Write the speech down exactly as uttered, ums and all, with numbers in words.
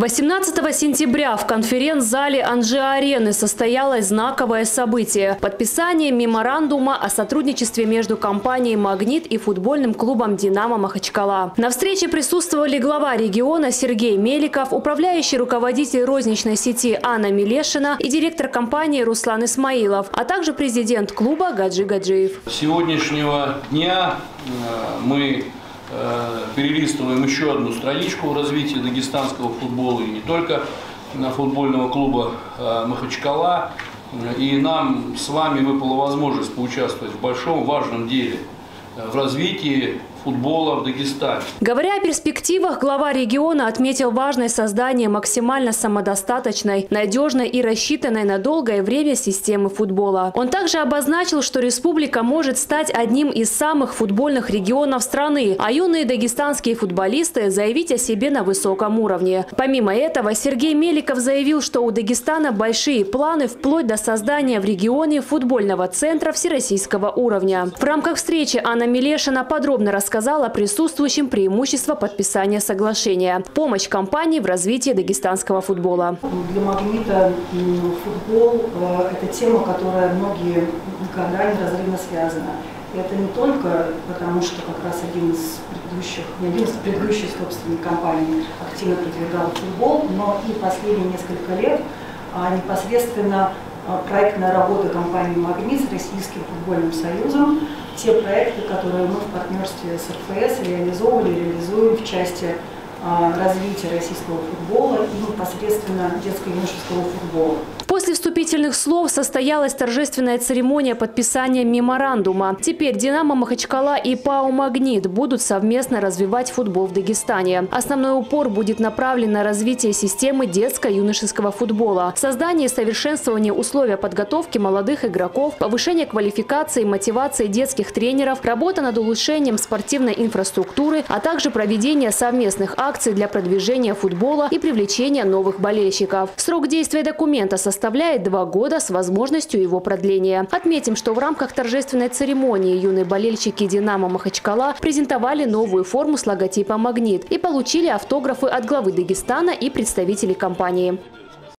восемнадцатого сентября в конференц-зале Анжи-Арены состоялось знаковое событие – подписание меморандума о сотрудничестве между компанией «Магнит» и футбольным клубом «Динамо Махачкала». На встрече присутствовали глава региона Сергей Меликов, управляющий руководитель розничной сети Анна Мелешина и директор компании Руслан Исмаилов, а также президент клуба Гаджи Гаджиев. С сегодняшнего дня мы перелистываем еще одну страничку в развитии дагестанского футбола и не только футбольного клуба Махачкала. И нам с вами выпала возможность поучаствовать в большом важном деле в развитии футбола в Дагестане. Говоря о перспективах, глава региона отметил важность создания максимально самодостаточной, надежной и рассчитанной на долгое время системы футбола. Он также обозначил, что республика может стать одним из самых футбольных регионов страны, а юные дагестанские футболисты заявить о себе на высоком уровне. Помимо этого, Сергей Меликов заявил, что у Дагестана большие планы вплоть до создания в регионе футбольного центра всероссийского уровня. В рамках встречи Анна Мелешина подробно рассказала сказала присутствующим преимущества подписания соглашения. Помощь компании в развитии дагестанского футбола. Для «Магнита» футбол – это тема, которая многие года неразрывно связана. И это не только потому, что как раз один из предыдущих, не один из предыдущих собственных компаний активно продвигал футбол, но и последние несколько лет непосредственно проектная работа компании «Магнит» с Российским футбольным союзом, те проекты, которые мы в партнерстве с эр эф эс реализовывали, реализуем в части развития российского футбола и непосредственно детско-юношеского футбола. После вступительных слов состоялась торжественная церемония подписания меморандума. Теперь «Динамо Махачкала» и ПАО «Магнит» будут совместно развивать футбол в Дагестане. Основной упор будет направлен на развитие системы детско-юношеского футбола, создание и совершенствование условий подготовки молодых игроков, повышение квалификации и мотивации детских тренеров, работа над улучшением спортивной инфраструктуры, а также проведение совместных акций для продвижения футбола и привлечения новых болельщиков. Срок действия документа состоит составляет два года с возможностью его продления. Отметим, что в рамках торжественной церемонии юные болельщики «Динамо Махачкала» презентовали новую форму с логотипом «Магнит» и получили автографы от главы Дагестана и представителей компании.